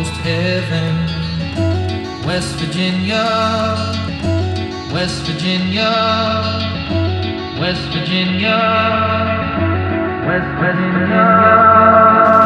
almost heaven. West Virginia, West Virginia, West Virginia, West Virginia.